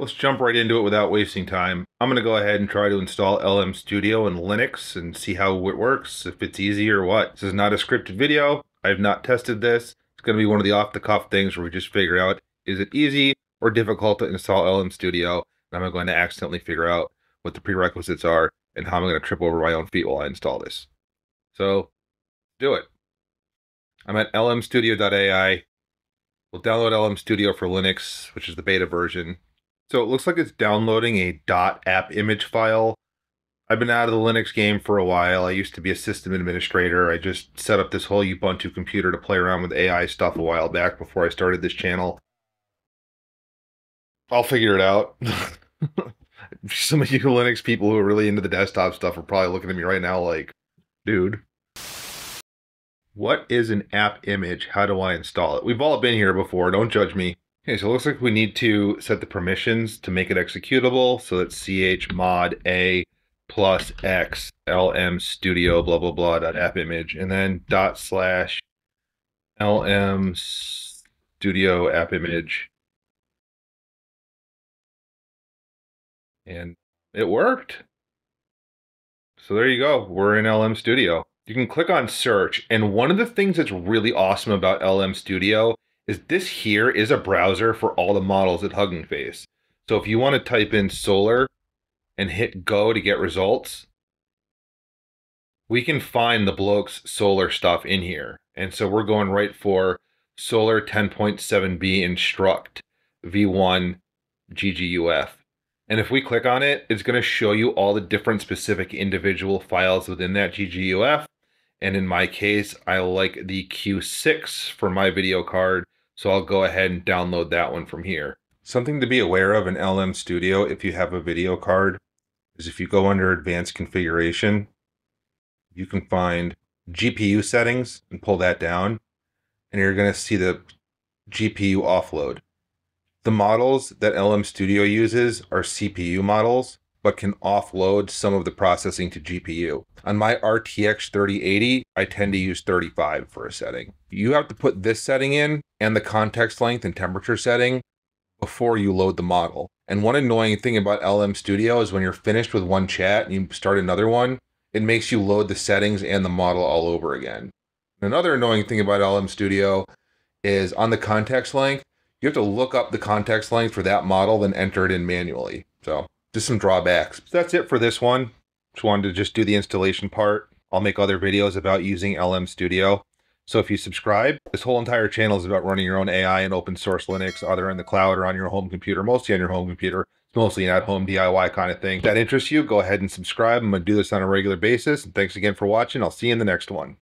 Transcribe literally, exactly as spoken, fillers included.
Let's jump right into it without wasting time. I'm going to go ahead and try to install L M Studio in Linux and see how it works, if it's easy or what. This is not a scripted video. I have not tested this. It's going to be one of the off-the-cuff things where we just figure out, is it easy or difficult to install L M Studio? And I'm going to accidentally figure out what the prerequisites are and how I'm going to trip over my own feet while I install this. So, do it. I'm at L M studio dot A I. We'll download L M Studio for Linux, which is the beta version. So it looks like it's downloading a .app image file. I've been out of the Linux game for a while. I used to be a system administrator. I just set up this whole Ubuntu computer to play around with A I stuff a while back before I started this channel. I'll figure it out. Some of you Linux people who are really into the desktop stuff are probably looking at me right now like, dude. What is an app image? How do I install it? We've all been here before. Don't judge me. Okay, so it looks like we need to set the permissions to make it executable. So that's chmod a plus x lm studio blah blah blah dot app image and then dot slash lm studio app image. And it worked. So there you go. We're in L M Studio. You can click on search. And one of the things that's really awesome about L M Studio is this here is a browser for all the models at Hugging Face. So if you want to type in solar and hit go to get results, we can find the bloke's solar stuff in here. And so we're going right for solar ten point seven B instruct v one gguf. And if we click on it, it's going to show you all the different specific individual files within that gguf. And in my case, I like the Q six for my video card. So I'll go ahead and download that one from here. Something to be aware of in L M Studio if you have a video card is if you go under advanced configuration, you can find G P U settings and pull that down, and you're going to see the G P U offload. The models that L M Studio uses are C P U models, but can offload some of the processing to G P U. On my R T X thirty eighty, I tend to use thirty-five for a setting. You have to put this setting in and the context length and temperature setting before you load the model. And one annoying thing about L M Studio is when you're finished with one chat and you start another one, it makes you load the settings and the model all over again. And another annoying thing about L M Studio is on the context length, you have to look up the context length for that model, then enter it in manually. So just some drawbacks. So that's it for this one. Just wanted to just do the installation part. I'll make other videos about using L M Studio. So if you subscribe, this whole entire channel is about running your own A I and open source Linux, either in the cloud or on your home computer, mostly on your home computer. It's mostly an at-home D I Y kind of thing. If that interests you, go ahead and subscribe. I'm going to do this on a regular basis. And thanks again for watching. I'll see you in the next one.